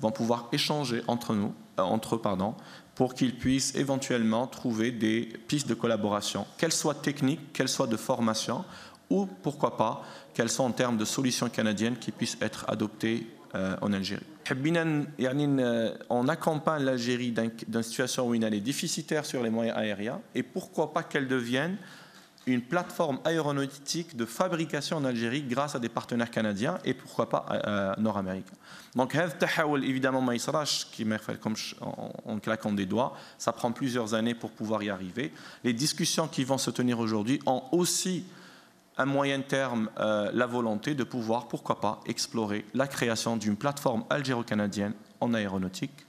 vont pouvoir échanger entre eux, pour qu'ils puissent éventuellement trouver des pistes de collaboration, qu'elles soient techniques, qu'elles soient de formation, ou pourquoi pas, qu'elles soient en termes de solutions canadiennes qui puissent être adoptées en Algérie. On accompagne l'Algérie d'une situation où elle est déficitaire sur les moyens aériens, et pourquoi pas qu'elle devienne une plateforme aéronautique de fabrication en Algérie grâce à des partenaires canadiens et pourquoi pas nord-américains. Donc, évidemment, Maïsrach, qui m'a fait comme en claquant des doigts, ça prend plusieurs années pour pouvoir y arriver. Les discussions qui vont se tenir aujourd'hui ont aussi, à moyen terme, la volonté de pouvoir, pourquoi pas, explorer la création d'une plateforme algéro-canadienne en aéronautique